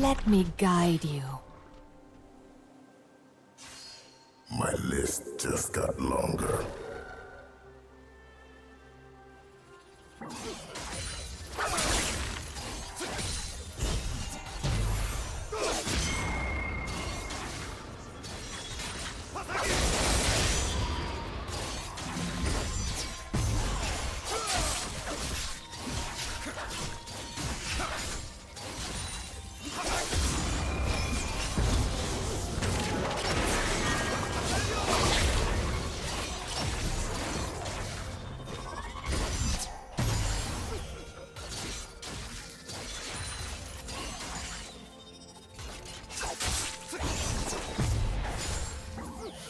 Let me guide you. My list just got longer.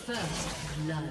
First blood.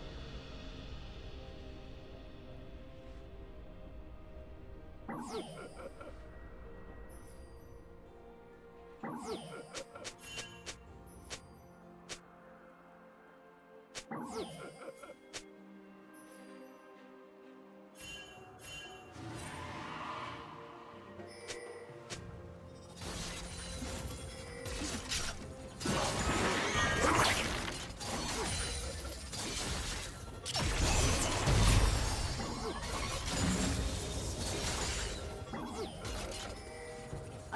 A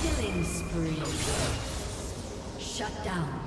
Killing spree. Shut down.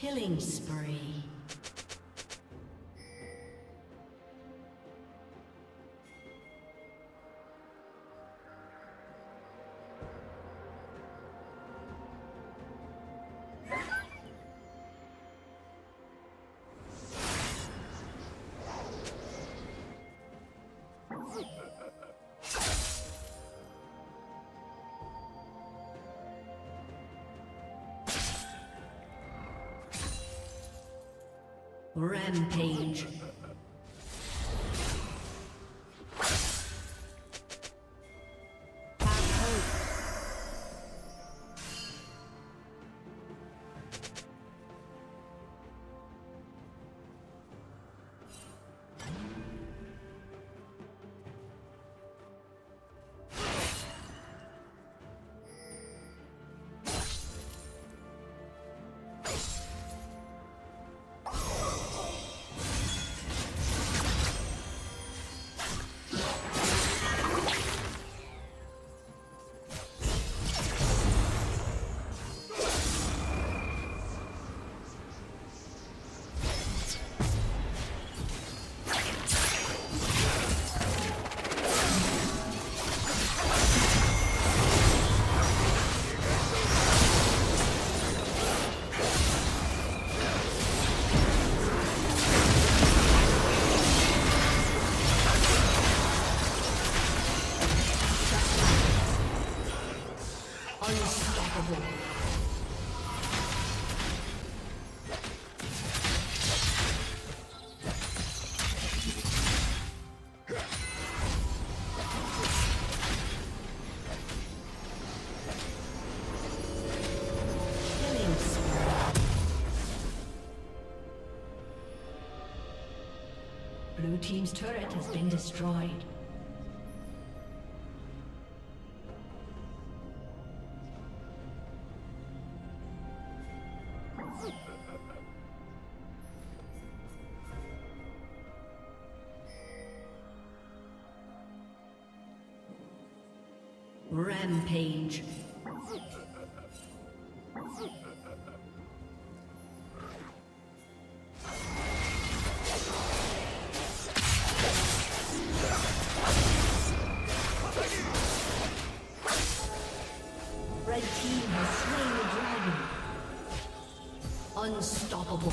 Killing spree. Rampage. Blue team's turret has been destroyed. Rampage. Unstoppable.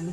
Blue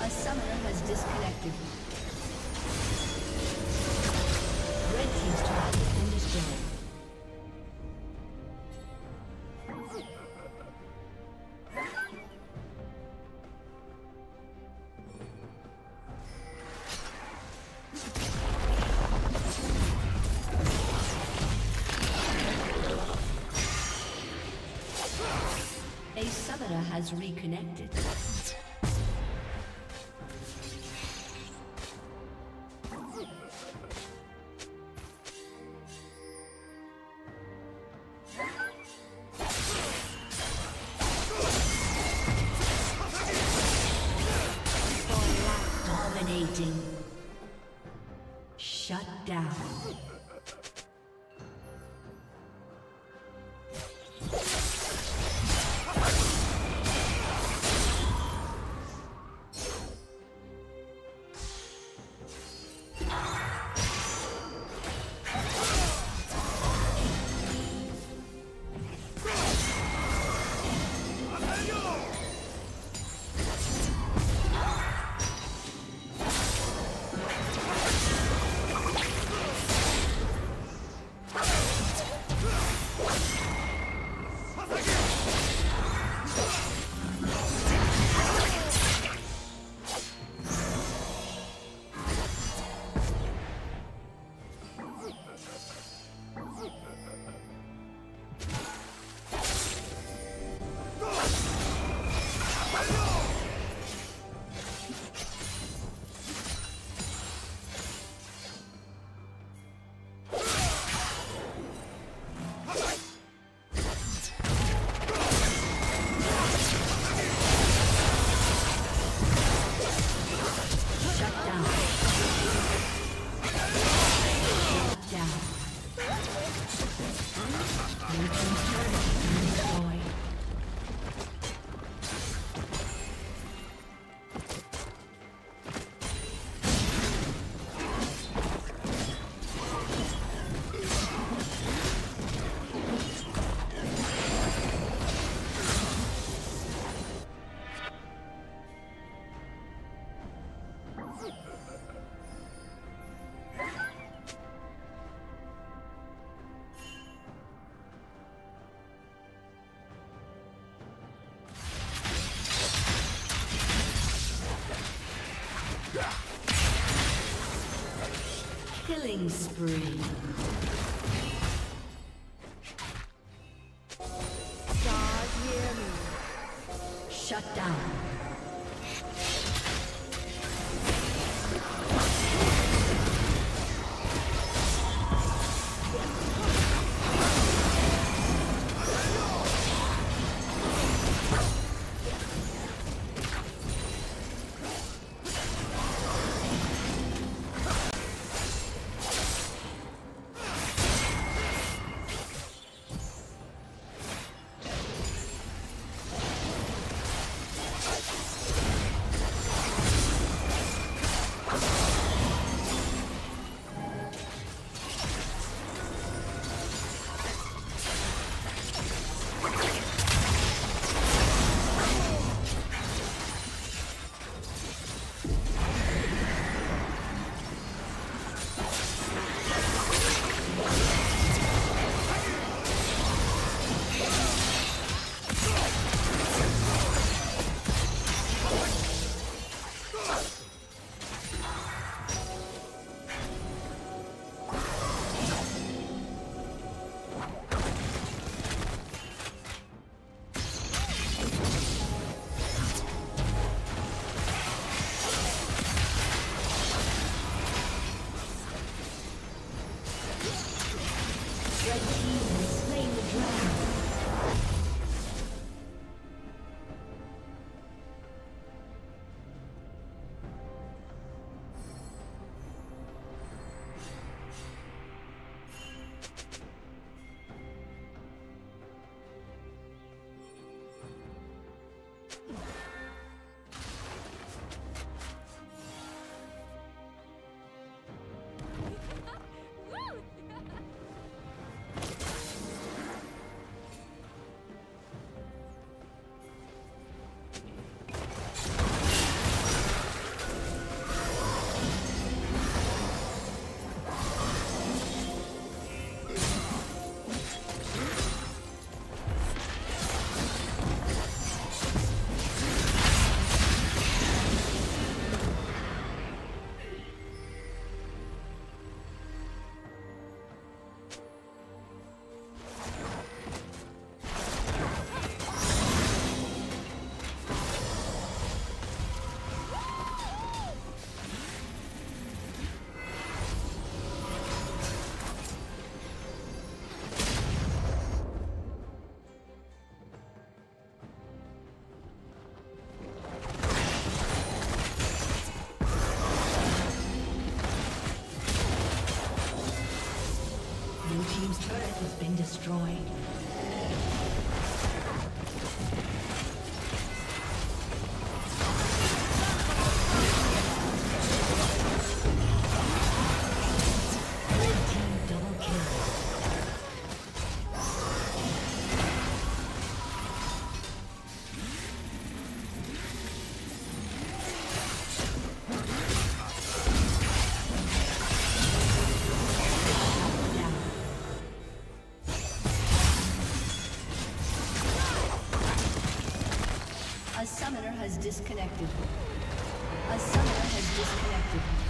A summoner has disconnected. Red team's turret has been destroyed. traveler has reconnected. Shut down. Killing spree. God hear me. Shut down. Blue team's turret has been destroyed. Disconnected. A summoner has disconnected.